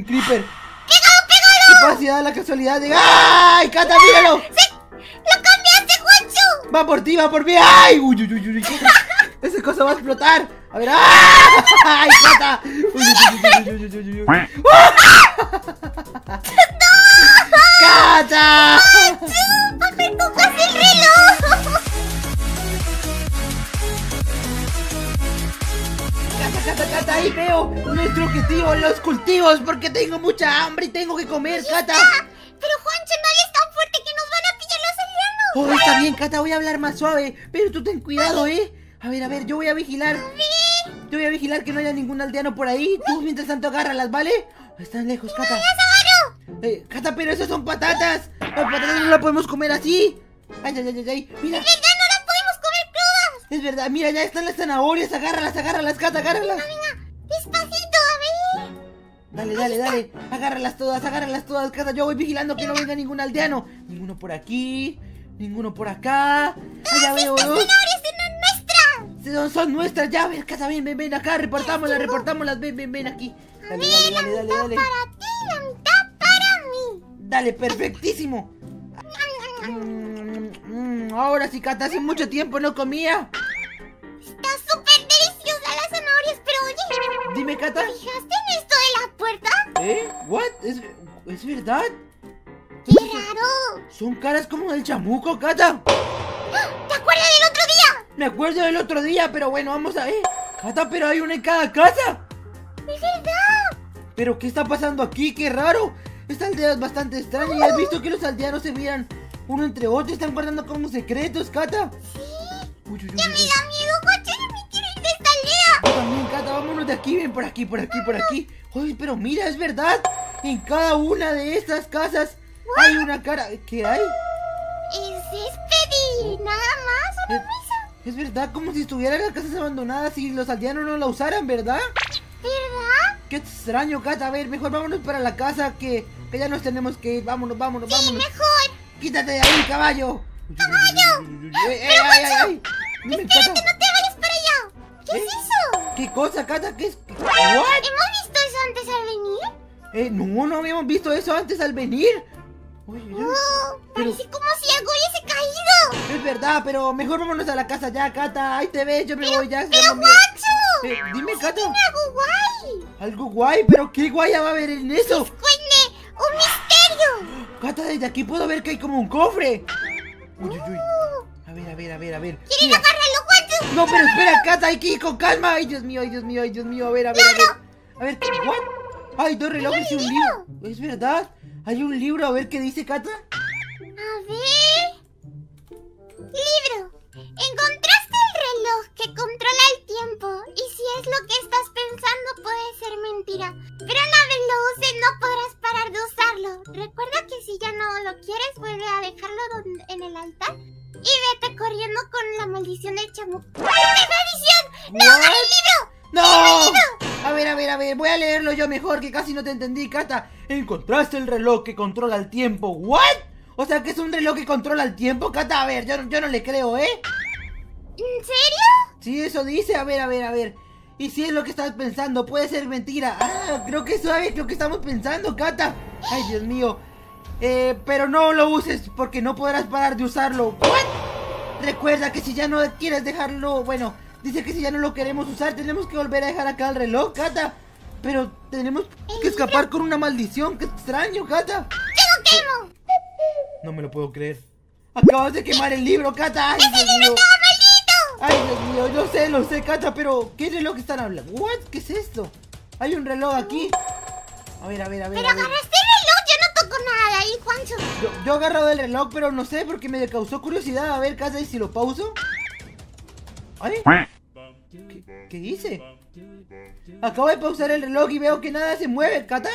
un creeper. ¡Pégalo, pégalo! ¡Qué pasa, la casualidad de... ¡Ay, Cata, míralo! ¡Sí! ¡Lo cambiaste, Juancho! ¡Va por ti, va por mí! ¡Ay! ¡Uy, uy, uy, uy! ¡Esa cosa va a explotar! A ver... ¡Ay, Cata! ¡Uy, uy, uy, uy, uy, uy, uy! ¡Cata! ¡A ver, cojas el reloj! Cata, Cata, ahí veo nuestro objetivo, los cultivos, porque tengo mucha hambre y tengo que comer, Cata. Pero Juancho, nadie es tan fuerte que nos van a pillar los aldeanos. Oh, está bien, Cata, voy a hablar más suave, pero tú ten cuidado, ¿eh? A ver, yo voy a vigilar. Yo voy a vigilar que no haya ningún aldeano por ahí. Tú mientras tanto agárralas, ¿vale? Están lejos, Cata. Cata, pero esas son patatas. Las patatas no las podemos comer así. Ay, ay, ay, ay, mira. Es verdad, mira, ya están las zanahorias, agárralas, agárralas, Cata, agárralas. Venga, venga, despacito, a ver. Dale, dale, dale, agárralas todas, Cata, yo voy vigilando que no venga ningún aldeano. Ninguno por aquí, ninguno por acá. Allá veo, ¿no? Las zanahorias son nuestras. Son nuestras, ya, ven, Cata, ven, ven, ven acá, repartámoslas, ven, ven, ven aquí. Dale, dale, dale, dale, dale. Para ti, la mitad para mí. Dale, perfectísimo. Ahora sí, Cata, hace mucho tiempo no comía. Está súper deliciosa las zanahorias, pero oye... Dime, Cata. ¿Te fijaste en esto de la puerta? ¿Eh? ¿What? ¿Es verdad? ¡Qué raro! Son caras como del chamuco, Cata. ¿Te acuerdas del otro día? Me acuerdo del otro día, pero bueno, vamos a... Cata, pero hay una en cada casa. ¡Es verdad! ¿Pero qué está pasando aquí? ¡Qué raro! Esta aldea es bastante extraña y has visto que los aldeanos se miran... Uno entre otro, están guardando como secretos, Cata. Sí. Uy, uy, uy, ya me da miedo, Juancho, yo me quiero ir de esta aldea. Yo también, Cata, vámonos de aquí, ven por aquí, por aquí, por aquí. Oye, pero mira, es verdad. En cada una de estas casas hay una cara. ¿Qué hay? Es césped y nada más, una mesa. Es verdad, como si estuvieran las casas abandonadas y los aldeanos no la usaran, ¿verdad? ¿Verdad? Qué extraño, Cata, a ver, mejor vámonos para la casa que ya nos tenemos que ir. Vámonos, vámonos, vámonos. Sí, mejor. ¡Quítate de ahí, caballo! ¡Caballo! ¡Pero, Juancho! ¡Espera que no te vayas para allá! ¿Qué es eso? ¿Qué cosa, Cata? ¿Qué es? ¿What? ¿Hemos visto eso antes al venir? No, no habíamos visto eso antes al venir. Oye, parece como si algo hubiese caído. Es verdad, pero mejor vámonos a la casa ya, Cata. Ahí te ves, yo me voy ya. ¡Pero, Juancho! Dime, Cata. Tiene algo guay. ¿Algo guay? ¿Pero qué guaya va a haber en eso? ¡Un misterio! Cata, desde aquí puedo ver que hay como un cofre. Uy, uy, uy. A ver, a ver, a ver, a ver. ¿Quieres agarrarlo, Juancho? No, pero espera, Cata, hay que ir con calma. Ay, Dios mío, ay, Dios mío, ay, Dios mío. A ver, a ver, no, a ver. A ver, ¿what? Ay, dos relojes y un libro. Es verdad. Hay un libro, a ver qué dice, Cata. A ver. Libro. Encontraste el reloj que controla el tiempo. Y si es lo que estás pensando, puede ser mentira. Pero una vez lo uses, no podrás parar de usarlo. Recuerda que si ya no lo quieres, vuelve a dejarlo en el altar. Y vete corriendo con la maldición del chamuco. ¡Maldición! ¡No, abre el libro! ¡No! A ver, voy a leerlo yo mejor, que casi no te entendí, Cata. Encontraste el reloj que controla el tiempo. ¿What? O sea, que es un reloj que controla el tiempo, Cata. A ver, yo no le creo, ¿eh? ¿En serio? Sí, eso dice. A ver, a ver, a ver. Y si es lo que estás pensando, puede ser mentira. Ah, creo que sabes lo que estamos pensando, Cata. Ay, Dios mío. Pero no lo uses porque no podrás parar de usarlo. ¿What? Recuerda que si ya no quieres dejarlo... Bueno, dice que si ya no lo queremos usar, tenemos que volver a dejar acá el reloj, Cata. Pero tenemos que escapar con una maldición. ¡Qué extraño, Cata! ¡Yo lo quemo! No me lo puedo creer. Acabas de quemar el libro, Cata. ¡Ese libro estaba maldito! Ay, Dios mío, lo sé, Cata, pero ¿qué reloj están hablando? ¿What? ¿Qué es esto? Hay un reloj aquí. A ver, a ver, a ver. Pero agarraste el reloj, yo no toco nada de ahí, Juancho. Yo he agarrado el reloj, pero no sé, porque me causó curiosidad. A ver, Cata, ¿y si lo pauso? Ay, ¿qué hice? Acabo de pausar el reloj y veo que nada se mueve, Cata.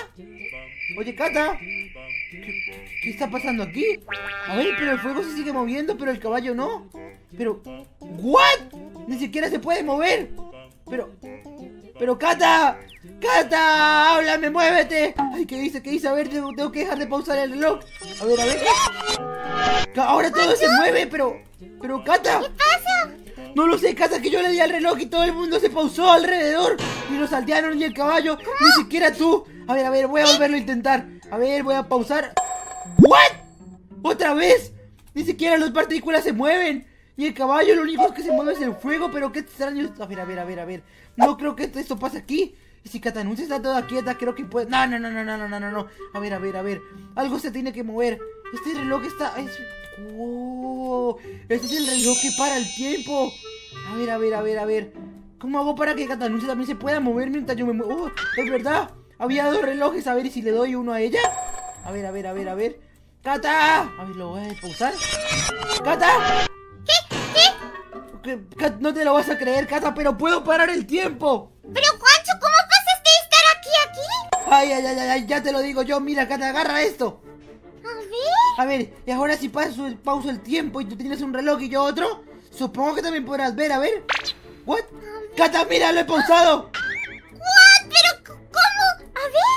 Oye, Cata, ¿Qué está pasando aquí? A ver, pero el fuego se sigue moviendo, pero el caballo no. Pero, ¿what? Ni siquiera se puede mover. Pero Cata, Cata, háblame, muévete. Ay, ¿qué hice? A ver, tengo que dejar de pausar el reloj. A ver, a ver. Ahora todo se mueve, pero Cata, ¿qué pasa? No lo sé, Casa, que yo le di al reloj y todo el mundo se pausó alrededor. Ni los aldeanos, ni el caballo, ni siquiera tú. A ver, voy a volverlo a intentar. A ver, voy a pausar. ¿What? ¿Otra vez? Ni siquiera las partículas se mueven. Y el caballo, lo único que se mueve es el fuego. Pero qué extraño. A ver. No creo que esto pase aquí. Y si Catanun se está toda quieta, creo que puede... No. A ver. Algo se tiene que mover. Este reloj está... ¡Wow! Este es el reloj que para el tiempo. A ver. ¿Cómo hago para que Catanun también se pueda mover mientras yo me muevo? ¡Oh! ¡Es verdad! Había dos relojes. A ver, ¿y si le doy uno a ella? A ver. ¡Cata! A ver, ¿lo voy a pausar? ¡Cata! ¿Qué? No te lo vas a creer, Cata, pero puedo parar el tiempo. Pero, Juancho, ¿cómo pasaste de estar aquí? Ay, ya te lo digo yo. Mira, Cata, agarra esto. A ver, y ahora si pauso el tiempo y tú tienes un reloj y yo otro, supongo que también podrás ver, a ver. ¿What? Cata, mira, lo he pausado. ¿What? ¿Pero cómo? A ver.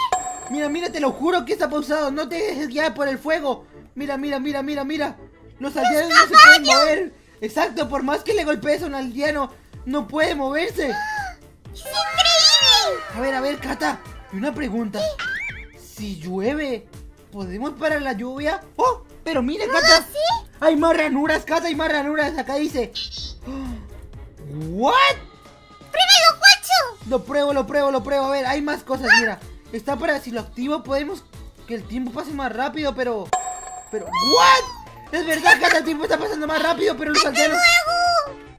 Mira, te lo juro que está pausado. No te dejes guiar por el fuego. Mira. Los aldeanos no se pueden mover. Exacto, por más que le golpees a un aldeano, no puede moverse. ¡Es increíble! A ver, Cata, una pregunta. Si llueve, ¿podemos parar la lluvia? ¡Oh! Pero mira, Cata. ¿Sí? Hay más ranuras, Cata, hay más ranuras. Acá dice... ¿What? ¡Pruébalo, Juancho! Lo pruebo. A ver, hay más cosas, mira. Está para... Si lo activo, podemos... Que el tiempo pase más rápido, pero... ¿What? Es verdad, Cata, el tiempo está pasando más rápido, pero los aldeanos...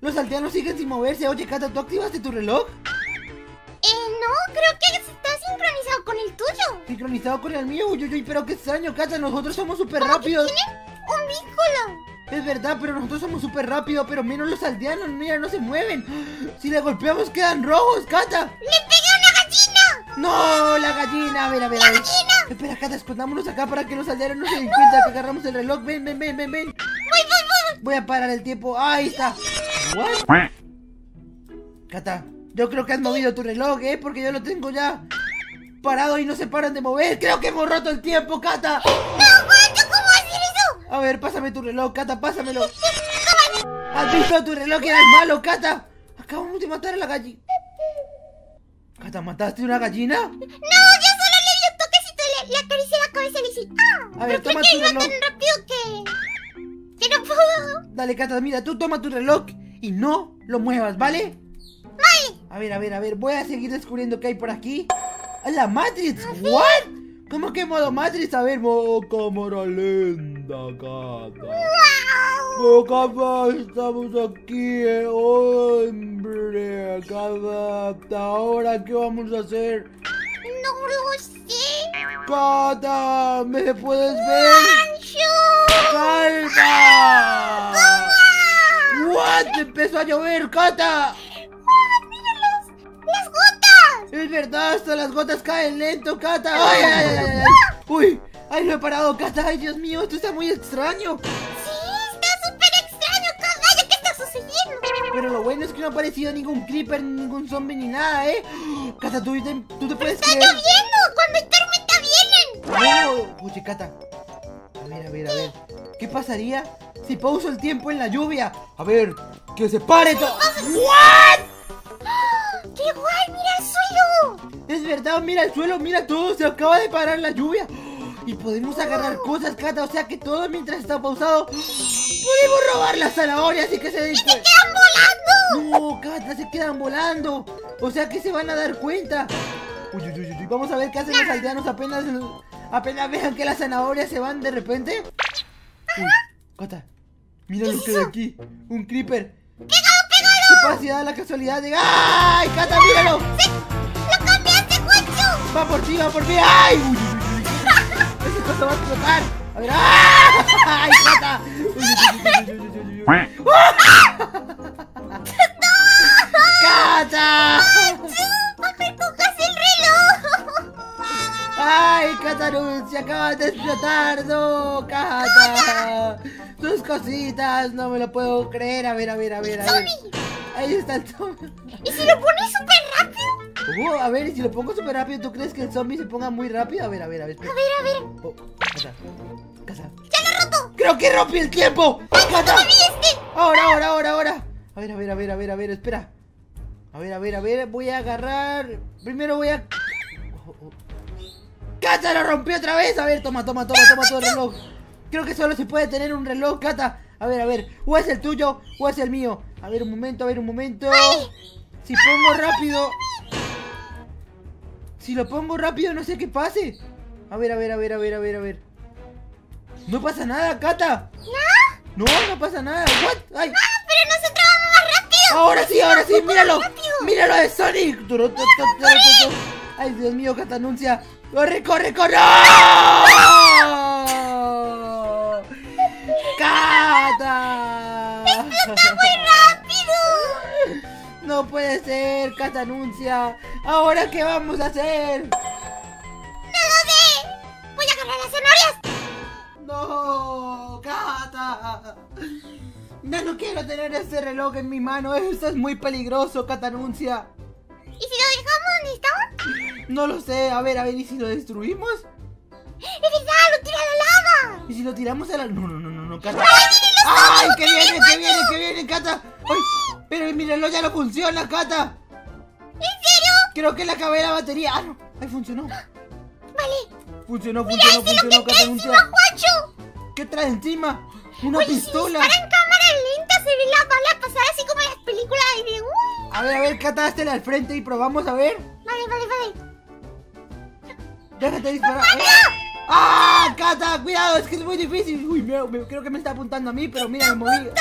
Los aldeanos siguen sin moverse. Oye, Cata, ¿tú activaste tu reloj? No, creo que está sincronizado con el tuyo. ¿Sincronizado con el mío? Uy, pero qué extraño, Cata, nosotros somos súper rápidos. Tienen un vínculo. Es verdad, pero nosotros somos súper rápidos, pero menos los aldeanos, mira, no se mueven. Si le golpeamos quedan rojos, Cata. ¡Le pegué a una gallina! ¡No, la gallina! A ver. ¡La gallina! Espera, Cata, escondámonos acá para que los aldeanos no se den cuenta que agarramos el reloj. Ven. Voy. Voy a parar el tiempo. Ahí está. ¿What? Cata, yo creo que has movido tu reloj, ¿eh? Porque yo lo tengo ya parado y no se paran de mover. Creo que hemos roto el tiempo, Cata. ¡No, Juancho! ¿Cómo hacer eso? A ver, pásame tu reloj, Cata, pásamelo. ¿Has visto tu reloj? Era el malo, Cata. Acabamos de matar a la gallina. Cata, ¿mataste una gallina? ¡No! Le acaricié la cabeza y le dije, ¡ah! A ver, toma tu reloj. Tan rápido que no puedo. Dale, Cata, mira, tú toma tu reloj y no lo muevas, ¿vale? Vale. A ver, voy a seguir descubriendo qué hay por aquí. ¡La Matrix! ¿Ah, sí? ¿What? ¿Cómo que modo Matrix? A ver, modo cámara lenta, Cata. ¡Wow! Cata, estamos aquí, hombre. Cata, ¿ahora qué vamos a hacer? No lo sé. Cata, ¿me puedes ver? ¡Mancho! ¡Calma! ¡Cómo! ¡What! ¡Empezó a llover, Cata! ¡Oh, mira las gotas! Es verdad, hasta las gotas caen lento, Cata. ¡Ay! ¡Uy! ¡Ay, lo he parado, Cata! ¡Ay, Dios mío! ¡Esto está muy extraño! ¡Sí! ¡Está súper extraño, Cata! ¿Qué está sucediendo? Pero lo bueno es que no ha aparecido ningún creeper, ni ningún zombie, ni nada, ¿eh? Cata, tú te puedes creer. ¡Está lloviendo! ¡Cuando está Oye, Cata, a ver. ¿Qué pasaría si pauso el tiempo en la lluvia? A ver, que se pare todo. ¿What? ¡Qué guay! ¡Mira el suelo! Es verdad, mira el suelo, mira todo. Se acaba de parar la lluvia. Y podemos agarrar cosas, Cata. O sea que todo mientras está pausado. Podemos robar las zanahorias y que se... ¡Y se quedan volando! No, Cata, se quedan volando. O sea que se van a dar cuenta. Uy. Vamos a ver qué hacen los aldeanos apenas vean que las zanahorias se van de repente. Uy, Cata, mira lo que hay aquí. Un creeper. ¡Pégalo! ¡Qué pasa, la casualidad de... ¡Ay, Cata, míralo! ¡Sí! ¡Lo cambiaste, Juancho! ¡Va por ti! ¡Ay! Uy. Esa cosa va a explotar. A ver... ¡Ay, Cata! ¡No! ¡Cata! ¡Ay, Catanun! ¡Se acaba de explotar! ¡No, Cata! ¡Tus cositas! ¡No me lo puedo creer! A ver. Ahí está el zombie. ¿Y si lo pones súper rápido? A ver, ¿y si lo pongo súper rápido? ¿Tú crees que el zombie se ponga muy rápido? A ver. A ver. Oh, Cata. ¡Ya lo he roto! ¡Creo que rompí el tiempo! ¡Cata! ¡Ahora! A ver, a ver, a ver, a ver, a ver, espera. A ver, a ver, a ver, voy a agarrar. Primero voy a... ¡Cata lo rompió otra vez! A ver, toma, toma, toma, toma todo el reloj. Creo que solo se puede tener un reloj, Cata. A ver, o es el tuyo o es el mío. A ver, un momento, a ver, un momento. Si pongo rápido... Si lo pongo rápido no sé qué pase. A ver, a ver, a ver, a ver, a ver, a ver. No pasa nada, Cata. No. No, no pasa nada. What? Ay. No, pero nosotros vamos más rápido. Ahora sí, míralo. Míralo de Sonic. Ay, Dios mío, Cata anuncia. ¡Corre, corre, corre! ¡Oh! ¡Cata! ¡Explota muy rápido! No puede ser, Cata anuncia. ¿Ahora qué vamos a hacer? ¡No lo sé! ¡Voy a agarrar las zanahorias! ¡No, Cata! No, no quiero tener ese reloj en mi mano. Eso es muy peligroso, Cata anuncia. ¿Y si lo dejamos donde estaba? No lo sé, a ver, ¿y si lo destruimos? ¡Es verdad! ¡Lo tira a la lava! ¿Y si lo tiramos a la...? No, no, no, no, no, Cata. ¡Ay, que viene, que viene, que viene, Cata! ¡Ay! Pero mi reloj ya no funciona, Cata. ¿En serio? Creo que le acabé la batería. Ah, no, ahí funcionó. Vale. Funcionó, funcionó, funcionó, Cata anuncia. ¿Qué trae encima? Una pistola. Si en cámara lenta se ve la bala pasar así como en las películas de video. A ver, Cata, haztela al frente y probamos, a ver. Vale, vale, vale. Déjate disparar. ¡Ah, Cata! Cuidado, es que es muy difícil. Uy, creo que me está apuntando a mí, pero mira, me moví. ¡No,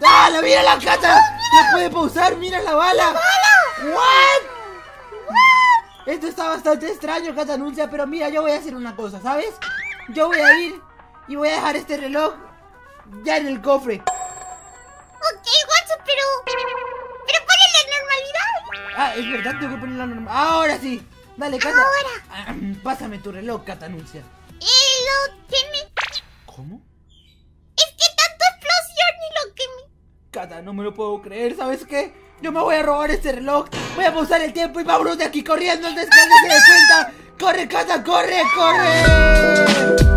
dale, mira la Cata! ¡No puede pausar! ¡Mira la bala! ¡La bala! ¿What? Esto está bastante extraño, Cata anuncia, pero mira, yo voy a hacer una cosa, ¿sabes? Yo voy a ir y voy a dejar este reloj ya en el cofre. Pero ponle la normalidad. Ah, es verdad, tengo que poner la normalidad. Ahora sí, dale, Cata. Ahora pásame tu reloj, Cata anuncia. Lo quemé. ¿Cómo? Es que tanta explosión y lo quemé. Cata, no me lo puedo creer, ¿sabes qué? Yo me voy a robar este reloj. Voy a pausar el tiempo y vámonos de aquí corriendo antes que alguien se dé cuenta. ¡Corre, Cata, corre, corre!